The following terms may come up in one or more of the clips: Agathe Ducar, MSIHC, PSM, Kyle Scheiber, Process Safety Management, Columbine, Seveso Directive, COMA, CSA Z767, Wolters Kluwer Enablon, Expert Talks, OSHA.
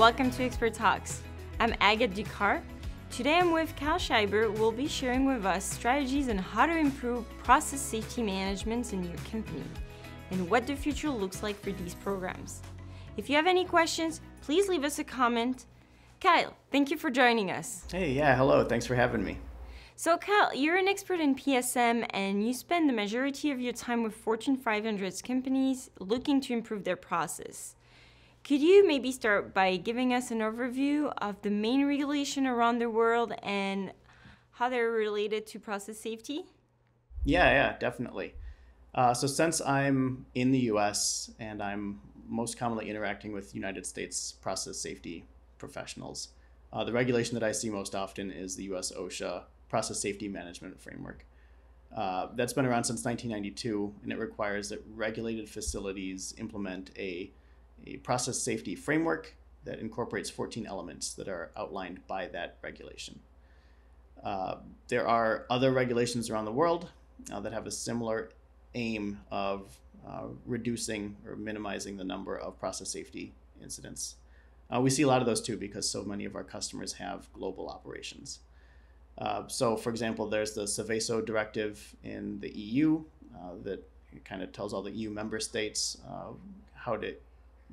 Welcome to Expert Talks. I'm Agathe Ducar. Today I'm with Kyle Scheiber, who will be sharing with us strategies on how to improve process safety management in your company and what the future looks like for these programs. If you have any questions, please leave us a comment. Kyle, thank you for joining us. Hey, yeah, hello, thanks for having me. So Kyle, you're an expert in PSM and you spend the majority of your time with Fortune 500 companies looking to improve their process. Could you maybe start by giving us an overview of the main regulation around the world and how they're related to process safety? Yeah, definitely. So since I'm in the US and I'm most commonly interacting with United States process safety professionals, the regulation that I see most often is the US OSHA Process Safety Management Framework. That's been around since 1992, and it requires that regulated facilities implement a process safety framework that incorporates 14 elements that are outlined by that regulation. There are other regulations around the world that have a similar aim of reducing or minimizing the number of process safety incidents. We see a lot of those too because so many of our customers have global operations. So, for example, there's the Seveso Directive in the EU that kind of tells all the EU member states how to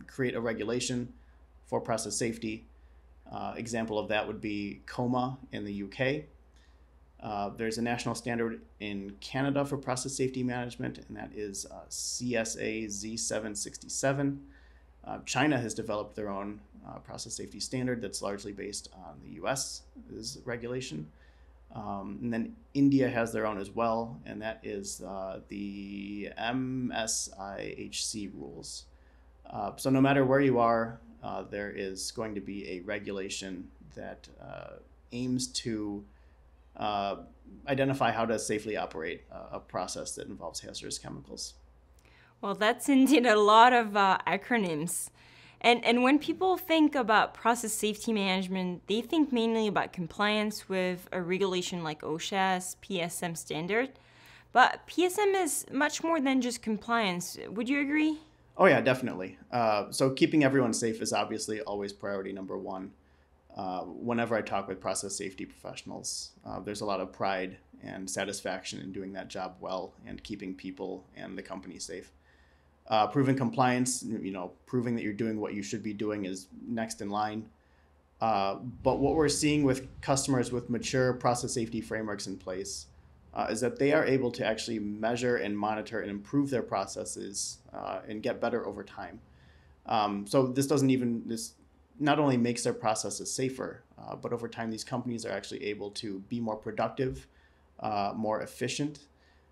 create a regulation for process safety. Example of that would be COMA in the UK. There's a national standard in Canada for process safety management, and that is CSA Z767. China has developed their own process safety standard that's largely based on the US's regulation. And then India has their own as well, and that is the MSIHC rules. So no matter where you are, there is going to be a regulation that aims to identify how to safely operate a process that involves hazardous chemicals. Well, that's indeed a lot of acronyms. And when people think about process safety management, they think mainly about compliance with a regulation like OSHA's PSM standard. But PSM is much more than just compliance. Would you agree? Oh yeah, definitely. So keeping everyone safe is obviously always priority number one. Whenever I talk with process safety professionals, there's a lot of pride and satisfaction in doing that job well and keeping people and the company safe. Proving compliance, proving that you're doing what you should be doing is next in line. But what we're seeing with customers with mature process safety frameworks in place is that they are able to actually measure and monitor and improve their processes and get better over time. So this not only makes their processes safer, but over time these companies are actually able to be more productive, more efficient,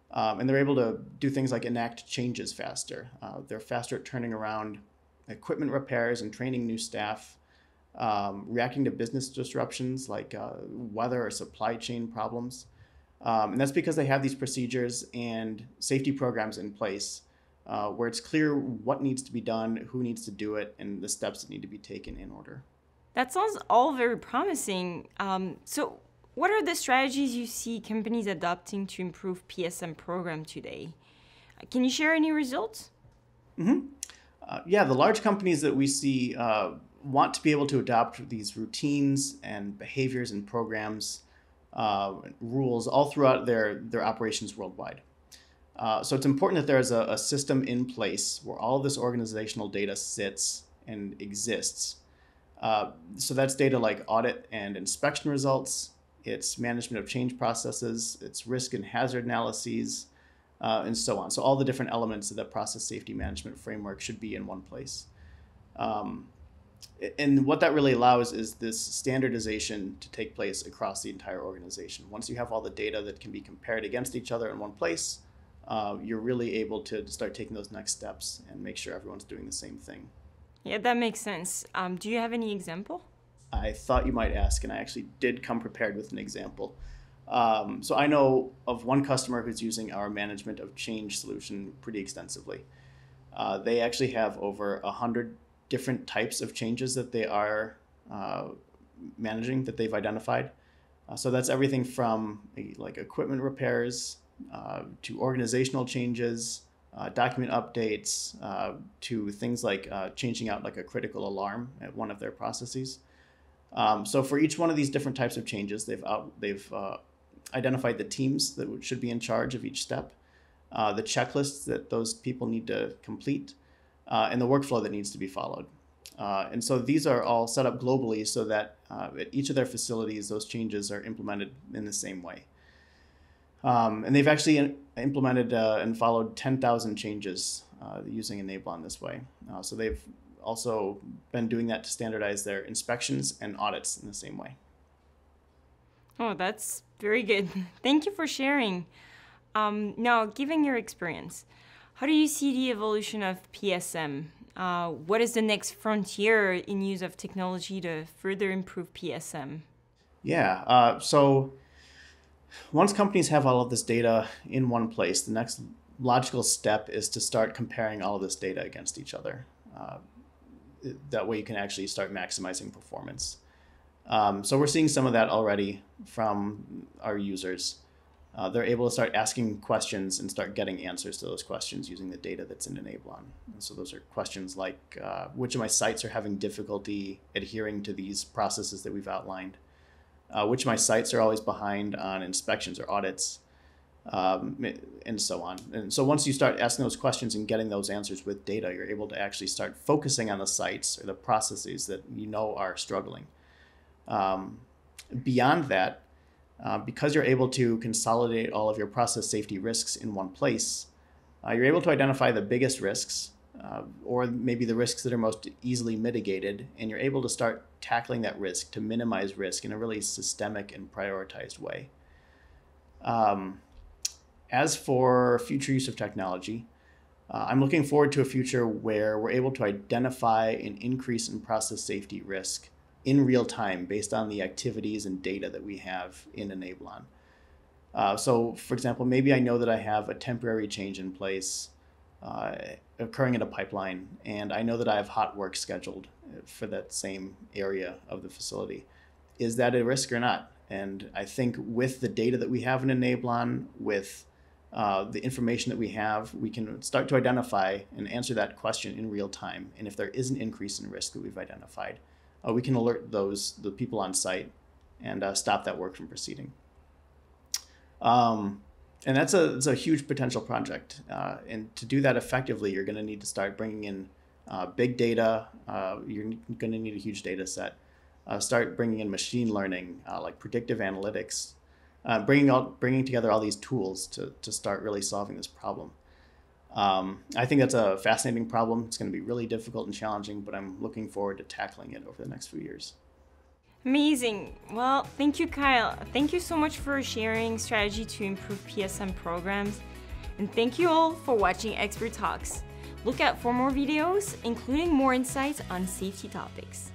and they're able to do things like enact changes faster. They're faster at turning around equipment repairs and training new staff, reacting to business disruptions like weather or supply chain problems. And that's because they have these procedures and safety programs in place where it's clear what needs to be done, who needs to do it, and the steps that need to be taken in order. That sounds all very promising. So what are the strategies you see companies adopting to improve PSM program today? Can you share any results? Mm-hmm. Yeah, the large companies that we see want to be able to adopt these routines and behaviors and programs, rules all throughout their operations worldwide. So it's important that there's a system in place where all of this organizational data sits and exists. So that's data like audit and inspection results, it's management of change processes, it's risk and hazard analyses, and so on. So all the different elements of the process safety management framework should be in one place. And what that really allows is this standardization to take place across the entire organization. Once you have all the data that can be compared against each other in one place, you're really able to start taking those next steps and make sure everyone's doing the same thing. Yeah, that makes sense. Do you have any example? I thought you might ask, and I actually did come prepared with an example. So I know of one customer who's using our management of change solution pretty extensively. They actually have over 100 different types of changes that they are managing that they've identified. So that's everything from like equipment repairs to organizational changes, document updates to things like changing out like a critical alarm at one of their processes. So for each one of these different types of changes, they've identified the teams that should be in charge of each step, the checklists that those people need to complete, and the workflow that needs to be followed. And so these are all set up globally so that at each of their facilities, those changes are implemented in the same way. And they've actually implemented and followed 10,000 changes using Enablon this way. So they've also been doing that to standardize their inspections and audits in the same way. Oh, that's very good. Thank you for sharing. Now, given your experience, how do you see the evolution of PSM? What is the next frontier in use of technology to further improve PSM? Yeah, so once companies have all of this data in one place, the next logical step is to start comparing all of this data against each other. That way you can actually start maximizing performance. So we're seeing some of that already from our users. They're able to start asking questions and start getting answers to those questions using the data that's in Enablon. And so those are questions like, which of my sites are having difficulty adhering to these processes that we've outlined? Which of my sites are always behind on inspections or audits? And so on. And so once you start asking those questions and getting those answers with data, you're able to actually start focusing on the sites or the processes that you know are struggling. Beyond that, because you're able to consolidate all of your process safety risks in one place, you're able to identify the biggest risks or maybe the risks that are most easily mitigated, and you're able to start tackling that risk to minimize risk in a really systemic and prioritized way. As for future use of technology, I'm looking forward to a future where we're able to identify an increase in process safety risk in real time based on the activities and data that we have in Enablon. So for example, maybe I know that I have a temporary change in place occurring in a pipeline, and I know that I have hot work scheduled for that same area of the facility. Is that a risk or not? And I think with the data that we have in Enablon, with the information that we have, we can start to identify and answer that question in real time. And if there is an increase in risk that we've identified, we can alert the people on site and stop that work from proceeding. And that's a huge potential project. And to do that effectively, you're going to need to start bringing in big data. You're going to need a huge data set. Start bringing in machine learning, like predictive analytics, bringing together all these tools to start really solving this problem. I think that's a fascinating problem. It's going to be really difficult and challenging, but I'm looking forward to tackling it over the next few years. Amazing. Well, thank you, Kyle. Thank you so much for sharing strategy to improve PSM programs. And thank you all for watching Expert Talks. Look out for more videos, including more insights on safety topics.